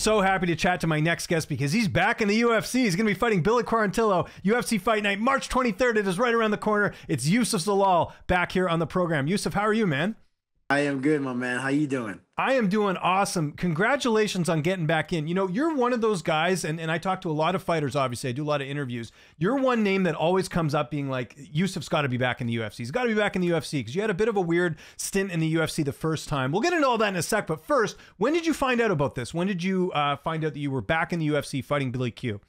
so happy to chat to my next guest because he's back in the UFC. He's going to be fighting Billy Quarantillo, UFC Fight Night, March 23rd. It is right around the corner. It's Youssef Zalal back here on the program. Youssef, how are you, man? I am good, my man. How you doing? I am doing awesome. Congratulations on getting back in. You know, you're one of those guys, and I talk to a lot of fighters, obviously. I do a lot of interviews. You're one name that always comes up being like, Youssef's got to be back in the UFC. He's got to be back in the UFC because you had a bit of a weird stint in the UFC the first time. We'll get into all that in a sec, but first, when did you find out about this? When did you find out that you were back in the UFC fighting Billy Q?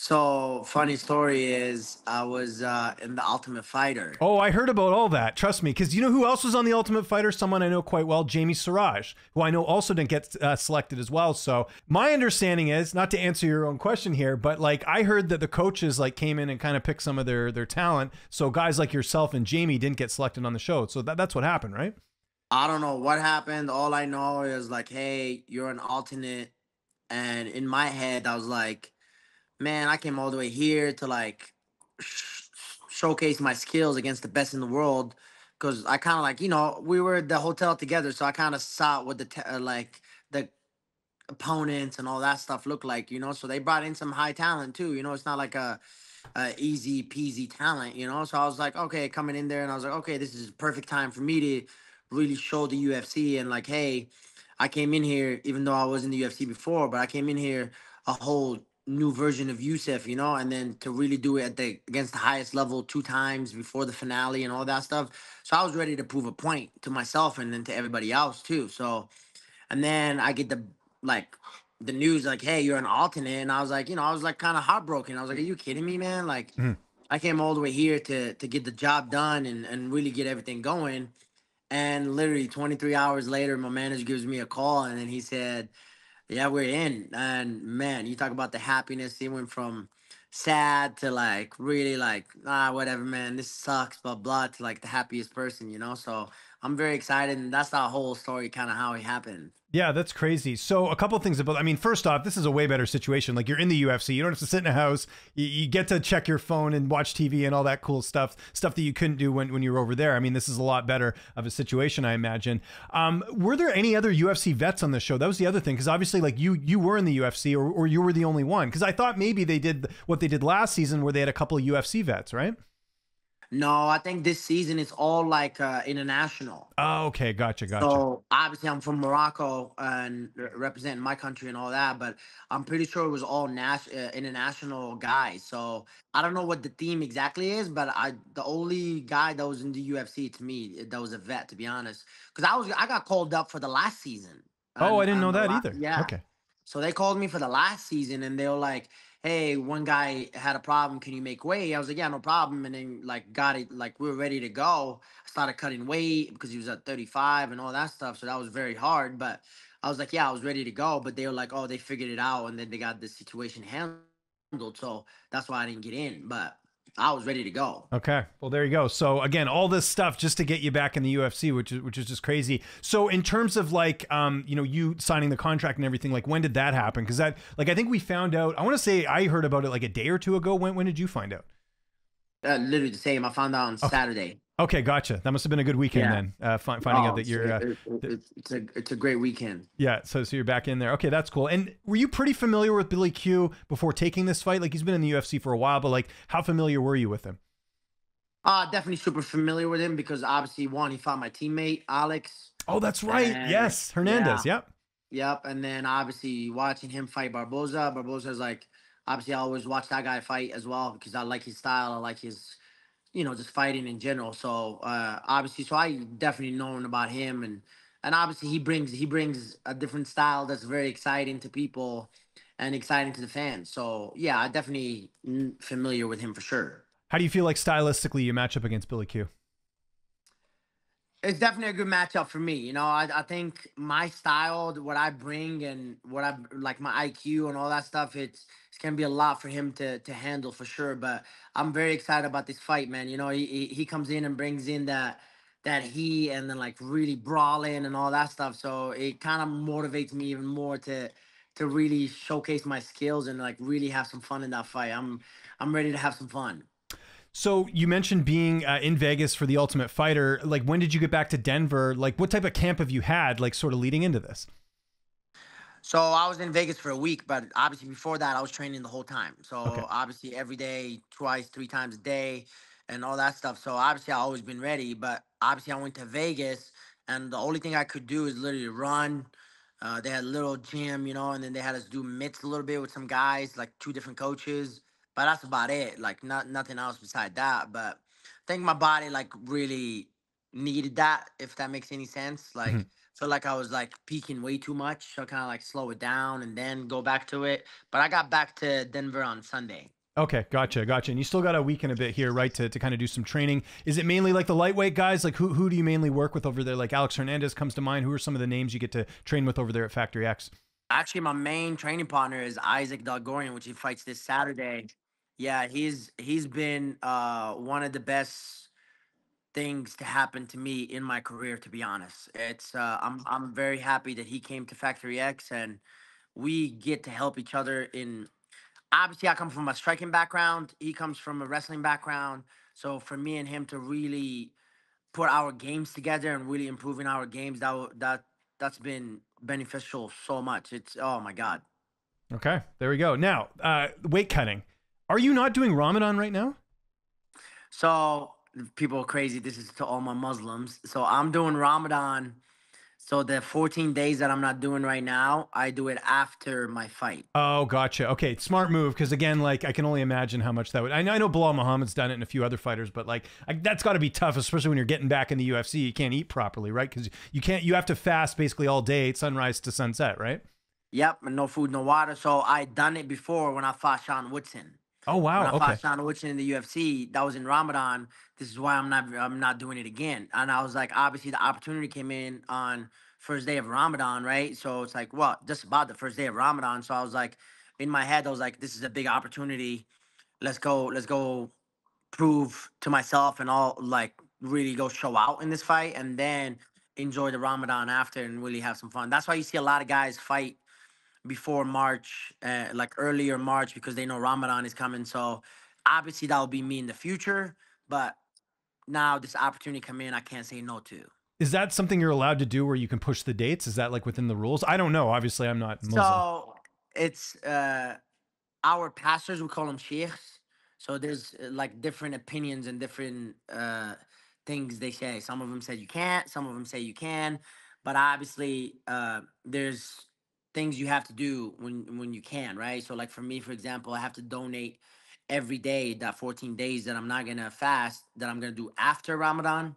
So, funny story is, I was in the Ultimate Fighter. Oh, I heard about all that. Trust me. Because you know who else was on the Ultimate Fighter? Someone I know quite well, Jamie Siraj, who I know also didn't get selected as well. So, my understanding is, not to answer your own question here, but like I heard that the coaches like came in and kind of picked some of their talent. So, guys like yourself and Jamie didn't get selected on the show. So, that's what happened, right? I don't know what happened. All I know is like, hey, you're an alternate. And in my head, I was like, man, I came all the way here to like showcase my skills against the best in the world, because I kind of like, you know, we were at the hotel together, so I kind of saw what the opponents and all that stuff looked like, you know. So they brought in some high talent too, you know. It's not like a easy peasy talent, you know. So I was like, okay, coming in there, and I was like, okay, this is a perfect time for me to really show the UFC and like, hey, I came in here, even though I was in the UFC before, but I came in here a whole new version of Youssef, you know, and then to really do it at against the highest level 2 times before the finale and all that stuff. So I was ready to prove a point to myself and then to everybody else too. So, and then I get the news like, hey, you're an alternate. And I was like, you know, I was like kind of heartbroken. I was like, are you kidding me, man? Like I came all the way here to get the job done and really get everything going. And literally 23 hours later, my manager gives me a call and then he said, yeah, we're in. And man, you talk about the happiness. He went from sad to like really like, ah, whatever, man, this sucks, blah, blah, to like the happiest person, you know? So I'm very excited. And that's our whole story, kind of how it happened. Yeah, that's crazy. So a couple of things about, I mean, first off, this is a way better situation. Like you're in the UFC, you don't have to sit in a house. You get to check your phone and watch TV and all that cool stuff that you couldn't do when you were over there. I mean, this is a lot better of a situation, I imagine. Were there any other UFC vets on the show? That was the other thing. Cause obviously like you were in the UFC or you were the only one. Cause I thought maybe they did what they did last season where they had a couple of UFC vets, right? No, I think this season it's all like international. Oh, okay. Gotcha. So obviously I'm from Morocco and representing my country and all that, but I'm pretty sure it was all international guys. So I don't know what the theme exactly is, but the only guy that was in the UFC to me, that was a vet, to be honest, because I got called up for the last season. Oh, I didn't know that either. Yeah. Okay. So they called me for the last season and they were like, hey, one guy had a problem. Can you make weight? I was like, yeah, no problem. And then like, got it. Like we were ready to go. I started cutting weight because he was at 35 and all that stuff. So that was very hard, but I was like, yeah, I was ready to go. But they were like, oh, they figured it out. And then they got the situation handled. So that's why I didn't get in, but I was ready to go. Okay. Well, there you go. So again, all this stuff just to get you back in the UFC, which is just crazy. So in terms of like, you know, you signing the contract and everything, like when did that happen? Cause that, like, I think we found out, I want to say I heard about it like a day or two ago. When did you find out? Literally the same. I found out on Saturday. Okay. Gotcha. That must've been a good weekend then, finding out that you're, it's a great weekend. Yeah. So you're back in there. Okay. That's cool. And were you pretty familiar with Billy Q before taking this fight? Like he's been in the UFC for a while, but like how familiar were you with him? Definitely super familiar with him because obviously one, he fought my teammate, Alex. Oh, that's right. And, yes. Hernandez. Yeah. Yep. And then obviously watching him fight Barboza. Barboza's like, obviously I always watch that guy fight as well because I like his style. I like his, you know, just fighting in general. So obviously, so I definitely known about him and obviously he brings a different style that's very exciting to people and exciting to the fans. So yeah, I definitely familiar with him for sure. How do you feel like stylistically you match up against Billy Q? It's definitely a good matchup for me. You know, I think my style, what I bring and what I like, my IQ and all that stuff, it's going to be a lot for him to handle for sure. But I'm very excited about this fight, man. You know, he comes in and brings in that heat and then like really brawling and all that stuff. So it kind of motivates me even more to really showcase my skills and like really have some fun in that fight. I'm ready to have some fun. So you mentioned being in Vegas for the Ultimate Fighter. Like, when did you get back to Denver? Like, what type of camp have you had, like, sort of leading into this? So I was in Vegas for a week, but obviously before that I was training the whole time. So obviously every day, twice, three times a day and all that stuff. So obviously I've always been ready, but obviously I went to Vegas and the only thing I could do is literally run. They had a little gym, you know, and then they had us do mitts a little bit with some guys, like two different coaches. But that's about it. Like nothing else beside that. But I think my body like really needed that, if that makes any sense. Like felt like I was like peaking way too much. So kind of like slow it down and then go back to it. But I got back to Denver on Sunday. Okay, gotcha, gotcha. And you still got a week and a bit here, right, to kind of do some training. Is it mainly like the lightweight guys? Like who do you mainly work with over there? Like Alex Hernandez comes to mind. Who are some of the names you get to train with over there at Factory X? Actually, my main training partner is Isaac Dulgarian, which he fights this Saturday. Yeah, he's been one of the best things to happen to me in my career, to be honest. It's I'm very happy that he came to Factory X and we get to help each other in. Obviously, I come from a striking background. He comes from a wrestling background. So for me and him to really put our games together and really improving our games, that's been beneficial so much. It's, oh my God. Okay, there we go. Now, weight cutting. Are you not doing Ramadan right now? So people are crazy. This is to all my Muslims. So I'm doing Ramadan. So the 14 days that I'm not doing right now, I do it after my fight. Oh, gotcha. Okay, smart move. Because again, like I can only imagine how much that would. I know Bilal Muhammad's done it and a few other fighters, but like that's got to be tough, especially when you're getting back in the UFC. You can't eat properly, right? Because you can't. You have to fast basically all day, sunrise to sunset, right? Yep, and no food, no water. So I done it before when I fought Sean Woodson. Oh wow! When I fought Sean Woodson in the UFC. That was in Ramadan. This is why I'm not doing it again. And I was like, obviously the opportunity came in on first day of Ramadan, right? So it's like, well, just about the first day of Ramadan. So I was like, in my head, I was like, this is a big opportunity. Let's go, prove to myself and all, like really go show out in this fight, and then enjoy the Ramadan after and really have some fun. That's why you see a lot of guys fight before March, like earlier March, because they know Ramadan is coming. So obviously that will be me in the future, but now this opportunity come in, I can't say no to. Is that something you're allowed to do where you can push the dates? Is that like within the rules? I don't know. Obviously I'm not Muslim. So it's, our pastors, we call them sheikhs. So there's like different opinions and different, things they say. Some of them say you can't, some of them say you can, but obviously, there's things you have to do when you can, right? So like for me, for example, I have to donate every day, that 14 days that I'm not going to fast, that I'm going to do after Ramadan.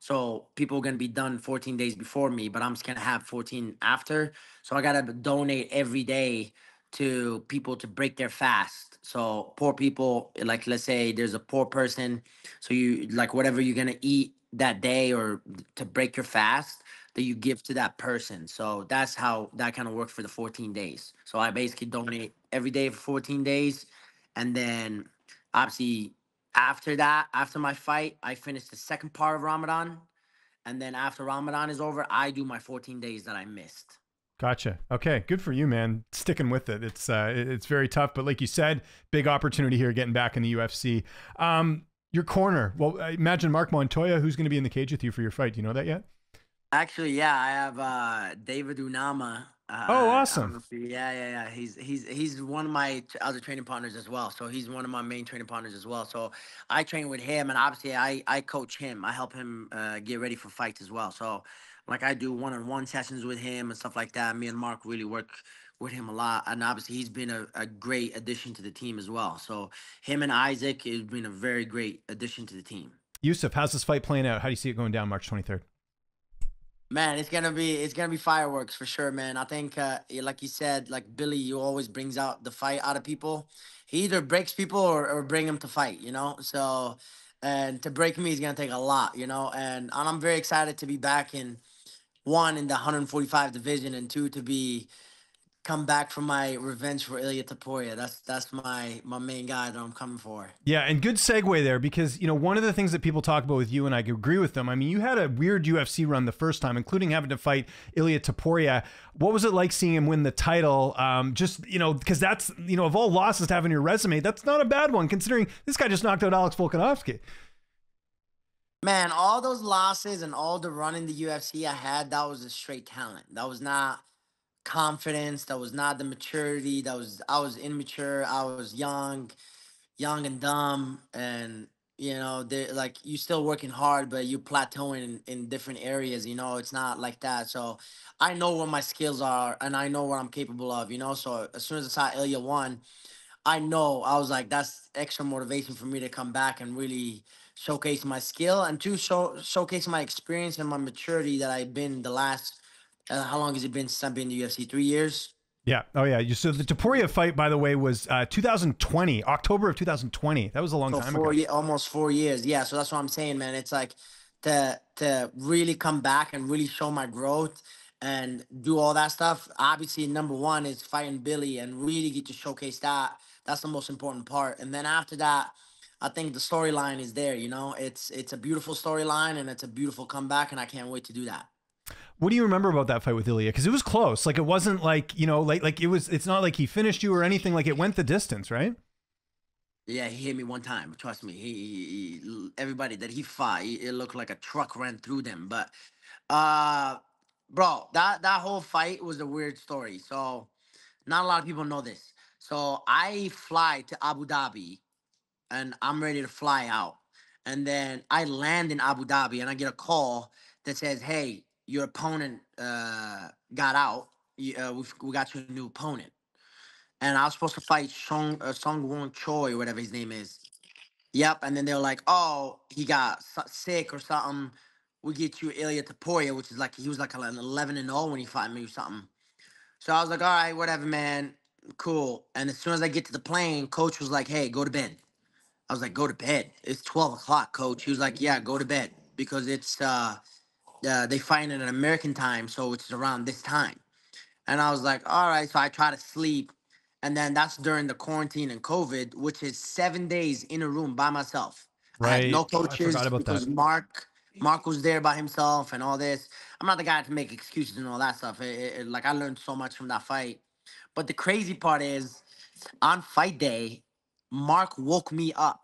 So people are going to be done 14 days before me, but I'm just going to have 14 after. So I got to donate every day to people to break their fast. So poor people, like let's say there's a poor person. So you like whatever you're going to eat that day or to break your fast, that you give to that person. So that's how that kind of worked for the 14 days. So I basically donate every day for 14 days. And then obviously after that, after my fight, I finish the second part of Ramadan. And then after Ramadan is over, I do my 14 days that I missed. Gotcha. Okay. Good for you, man. Sticking with it. It's very tough, but like you said, big opportunity here, getting back in the UFC. Your corner. Well, I imagine Mark Montoya, who's going to be in the cage with you for your fight. Do you know that yet? Actually, yeah, I have David Unama. Oh, awesome! Yeah. He's one of my other training partners as well. So he's one of my main training partners as well. So I train with him, and obviously I coach him. I help him get ready for fights as well. So like I do one-on-one sessions with him and stuff like that. Me and Mark really work with him a lot, and obviously he's been a great addition to the team as well. So him and Isaac has been a very great addition to the team. Youssef, how's this fight playing out? How do you see it going down March 23rd? Man, it's gonna be fireworks for sure, man. I think, like you said, like Billy, you always brings out the fight out of people. He either breaks people or bring them to fight, you know? So, and to break me is gonna take a lot, you know? And I'm very excited to be back in, one, in the 145 division, and two, to come back for my revenge for Ilia Topuria. That's my main guy that I'm coming for. Yeah, and good segue there, because you know one of the things that people talk about with you, and I agree with them. I mean, you had a weird UFC run the first time, including having to fight Ilia Topuria. What was it like seeing him win the title? Just you know, because that's you know of all losses to have in your resume, that's not a bad one considering this guy just knocked out Alex Volkanovsky. Man, all those losses and all the run in the UFC I had, that was a straight talent. That was not confidence, that was not the maturity, that was, I was immature, I was young and dumb, and you know, they're like, you're still working hard, but you're plateauing in different areas, you know, it's not like that. So I know what my skills are and I know what I'm capable of, you know. So as soon as I saw Ilia won, I know, I was like, that's extra motivation for me to come back and really showcase my skill and to showcase my experience and my maturity that I've been the last, how long has it been since I've been in the UFC? 3 years? Yeah. Oh, yeah. So the Topuria fight, by the way, was 2020, October of 2020. That was a long time ago. Almost 4 years. Yeah. So that's what I'm saying, man. It's like to really come back and really show my growth and do all that stuff. Obviously, number one is fighting Billy and really get to showcase that. That's the most important part. And then after that, I think the storyline is there. You know, it's a beautiful storyline and it's a beautiful comeback, and I can't wait to do that. What do you remember about that fight with Ilia? Because it was close. Like, it wasn't like, you know, like it was, it's not like he finished you or anything. Like, it went the distance, right? Yeah, he hit me one time. Trust me. He everybody that he fought, it looked like a truck ran through them. But, bro, that whole fight was a weird story. So, not a lot of people know this. So, I fly to Abu Dhabi, and I'm ready to fly out. And then I land in Abu Dhabi, and I get a call that says, hey, your opponent got out. We got you a new opponent. And I was supposed to fight Songwon Choi, whatever his name is. Yep, and then they were like, oh, he got sick or something. We get you Ilia Topuria, which is like, he was like an 11-0 when he fought me or something. So I was like, all right, whatever, man, cool. And as soon as I get to the plane, coach was like, hey, go to bed. I was like, go to bed? It's 12 o'clock, coach. He was like, yeah, go to bed because it's... they find it in American time, so it's around this time. And I was like, all right, so I try to sleep. And then that's during the quarantine and COVID, which is 7 days in a room by myself. Right. I had no coaches. I forgot about that. Mark was there by himself and all this. I'm not the guy to make excuses and all that stuff. Like, I learned so much from that fight. But the crazy part is, on fight day, Mark woke me up.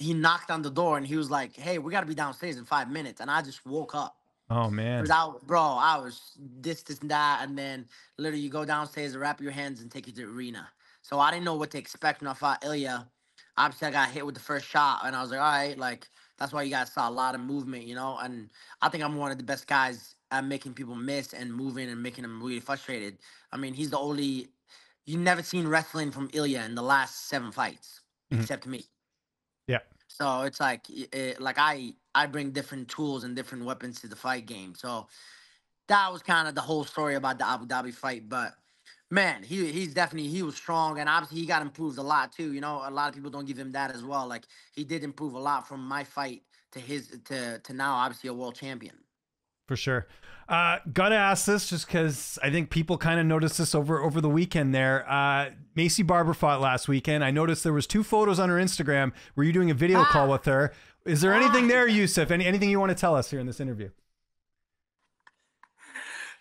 He knocked on the door and he was like, hey, we got to be downstairs in 5 minutes. And I just woke up. Oh, man. Bro, I was this and that. And then literally you go downstairs and wrap your hands and take you to the arena. So I didn't know what to expect when I fought Ilia. Obviously, I got hit with the first shot. And I was like, all right, like, that's why you guys saw a lot of movement, you know. And I think I'm one of the best guys at making people miss and moving and making them really frustrated. I mean, he's the only – you've never seen wrestling from Ilia in the last 7 fights except me. Yeah. So it's like I bring different tools and different weapons to the fight game. So that was kind of the whole story about the Abu Dhabi fight. But man, he's definitely, he was strong, and obviously he got improved a lot too. You know, a lot of people don't give him that as well. Like, he did improve a lot from my fight to his to now, obviously a world champion. For sure. Gotta ask this just because I think people kind of noticed this over the weekend there. Maycee Barber fought last weekend. I noticed there was 2 photos on her Instagram where you're doing a video call with her. Is there anything there, Youssef? Anything you want to tell us here in this interview?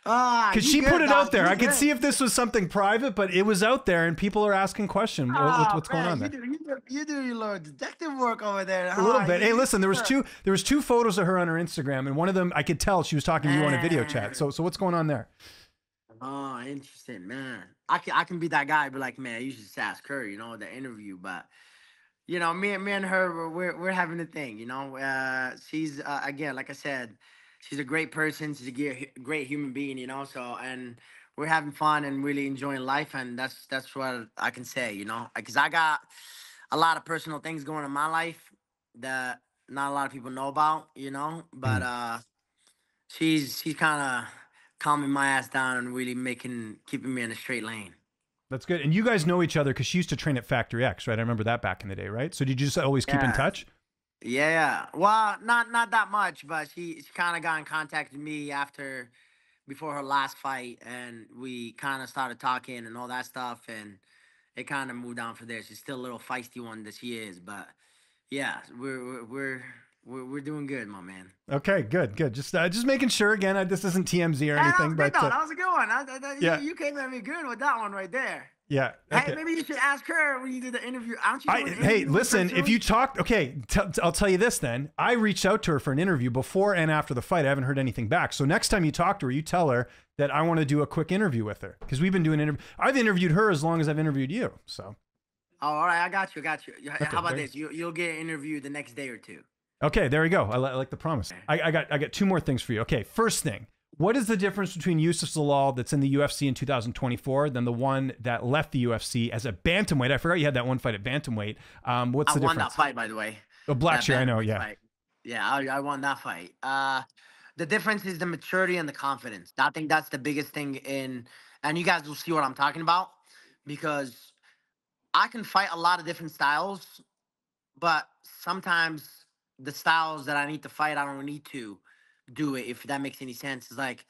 Because she put it out there. I could see if this was something private, but it was out there and people are asking questions. What's going on there? You do your little detective work over there. A little bit. Hey, listen, there was two photos of her on her Instagram, and one of them I could tell she was talking to you on a video chat. So what's going on there? Oh, interesting, man. I can be that guy, but like, man, you should just ask her, you know, the interview. But you know, me and her, we're having a thing, you know. She's again, like I said, she's a great person. She's a great human being, you know. So, and we're having fun and really enjoying life, and that's what I can say, you know. Because I got a lot of personal things going on in my life that not a lot of people know about, you know. But she's kind of calming my ass down and really keeping me in a straight lane. That's good. And you guys know each other because she used to train at Factory X, right? I remember that back in the day, right? So did you just always keep in touch? Yeah, well, not that much, but she kind of got in contact with me before her last fight, and we kind of started talking and all that stuff, and it kind of moved on from there. She's still a little feisty one that she is, but yeah, we're We're doing good, my man. Okay, good, good. Just making sure again. This isn't TMZ or anything, but that was a good one. Yeah, you came at me good with that one right there. Yeah. Okay. Hey, maybe you should ask her when you did the interview. Hey, listen, if you talked, okay, I'll tell you this then. I reached out to her for an interview before and after the fight. I haven't heard anything back. So next time you talk to her, you tell her that I want to do a quick interview with her because we've been doing interview. I've interviewed her as long as I've interviewed you. So. Oh, all right. I got you. Okay, how about this? You'll get an interview the next day or two. Okay, there you go. I like the promise. I got two more things for you. Okay, first thing. What is the difference between Youssef Zalal that's in the UFC in 2024 than the one that left the UFC as a bantamweight? I forgot you had that one fight at bantamweight. What's the difference? I won that fight, by the way. Oh, Blackshear, I know, yeah. Fight. Yeah, I won that fight. The difference is the maturity and the confidence. I think that's the biggest thing in, and you guys will see what I'm talking about, because I can fight a lot of different styles, but sometimes the styles that I need to fight, I don't need to do it, if that makes any sense. It's like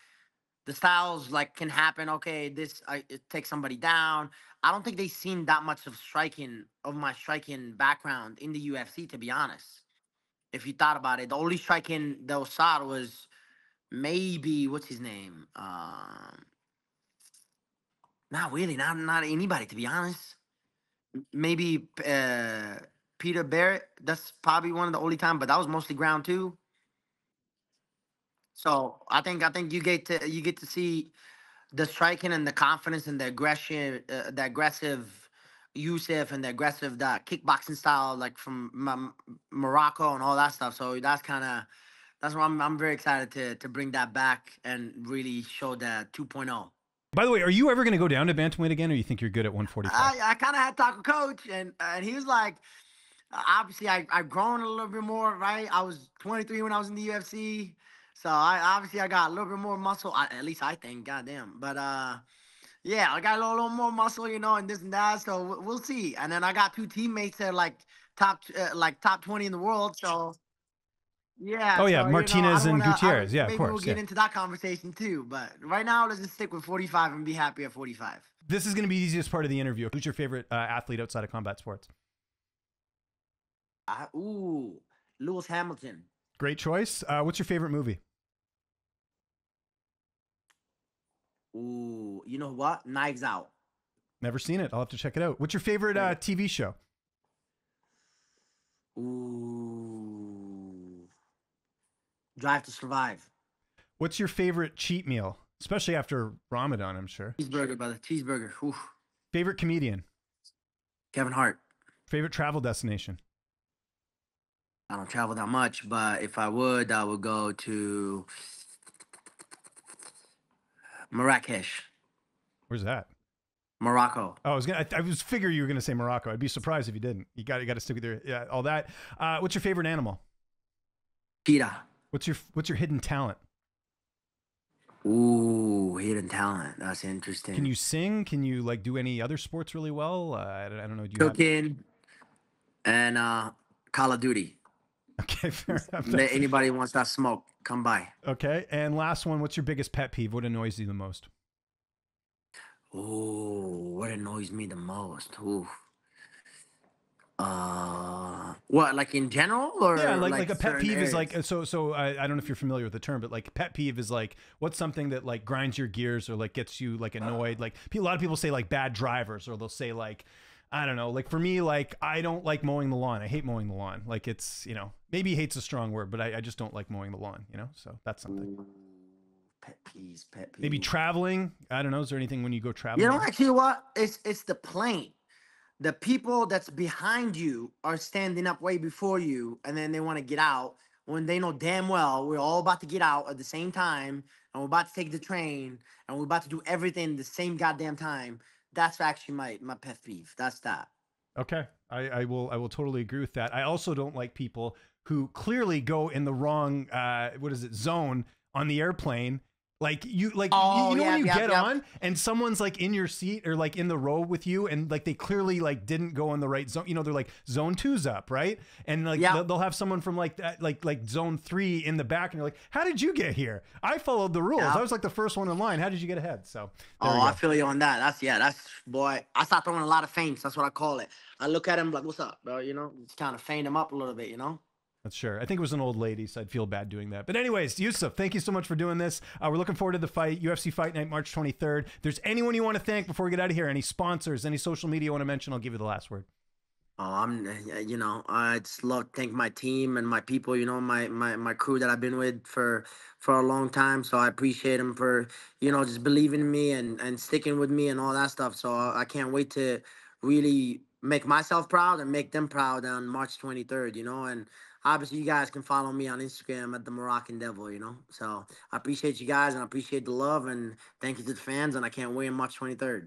the styles like can happen. Okay, it takes somebody down. I don't think they've seen that much of my striking background in the UFC, to be honest. If you thought about it, the only striking that was saw was maybe what's his name? Not really, not anybody, to be honest. Maybe Peter Barrett. That's probably one of the only time, but that was mostly ground too. So I think you get to see the striking and the confidence and the aggression, the aggressive Youssef and the aggressive kickboxing style, like from Morocco and all that stuff. So that's why I'm very excited to bring that back and really show the 2.0. By the way, are you ever going to go down to bantamweight again, or you think you're good at 145? I kind of had to talk with Coach, and he was like, obviously I've grown a little bit more, right? I was 23 when I was in the UFC. So I got a little bit more muscle, at least I think, goddamn. But yeah, I got a little more muscle, you know, and this and that. So we'll see. And then I got two teammates that are like top 20 in the world. So yeah. Oh yeah, so, Martinez and Gutierrez. Yeah, of course. Maybe we'll get into that conversation too. But right now, let's just stick with 45 and be happy at 45. This is going to be the easiest part of the interview. Who's your favorite athlete outside of combat sports? Lewis Hamilton. Great choice. What's your favorite movie? Ooh, you know what? Knives Out. Never seen it. I'll have to check it out. What's your favorite TV show? Ooh, Drive to Survive. What's your favorite cheat meal? Especially after Ramadan, I'm sure. Cheeseburger, brother. Cheeseburger. Oof. Favorite comedian? Kevin Hart. Favorite travel destination? I don't travel that much, but if I would, I would go to Marrakesh. Where's that? Morocco. Oh, I was figuring you were gonna say Morocco. I'd be surprised if you didn't. You got to stick with your all that. What's your favorite animal? Cheetah. What's your hidden talent? Ooh, hidden talent. That's interesting. Can you sing? Can you like do any other sports really well? I don't know. Do you cooking and Call of Duty. Okay, fair enough. Anybody wants that smoke, come by. Okay, and last one, what's your biggest pet peeve? What annoys you the most? Oh, what annoys me the most? Ooh. What, like in general? Or yeah, like a pet peeve areas? Is like, so I don't know if you're familiar with the term, but like pet peeve is like, what's something that like grinds your gears or like gets you like annoyed? Like a lot of people say like bad drivers, or they'll say like, I don't know. Like for me, like I don't like mowing the lawn. I hate mowing the lawn. Like it's, you know, maybe hate's a strong word, but I just don't like mowing the lawn, you know? So that's something. Pet peeves. Maybe traveling. I don't know. Is there anything when you go traveling? You know, actually what? It's the plane. The people that's behind you are standing up way before you, and then they want to get out when they know damn well we're all about to get out at the same time, and we're about to take the train, and we're about to do everything the same goddamn time. That's actually my pet peeve. That's that. Okay. I will totally agree with that. I also don't like people who clearly go in the wrong, zone on the airplane. Like when you get on and someone's like in your seat or like in the row with you, and like they clearly like didn't go on the right zone. You know, they're like zone 2's up, right? And like they'll have someone from like that, like zone 3 in the back, and you're like, how did you get here? I followed the rules. I was like the first one in line. How did you get ahead? So I feel you on that. That's boy. I start throwing a lot of feints. That's what I call it. I look at him like, what's up, bro? You know, just kind of feint him up a little bit. You know. Sure. I think it was an old lady, so I'd feel bad doing that. But anyways, Youssef, thank you so much for doing this. We're looking forward to the fight, UFC Fight Night, March 23rd. If there's anyone you want to thank before we get out of here, any sponsors, any social media you want to mention, I'll give you the last word. Oh, I just love to thank my team and my people, my crew that I've been with for a long time. So I appreciate them for, just believing in me and sticking with me and all that stuff. So I can't wait to really make myself proud and make them proud on March 23rd, and obviously you guys can follow me on Instagram at the Moroccan Devil, So I appreciate you guys and I appreciate the love and thank you to the fans and I can't wait on March 23rd.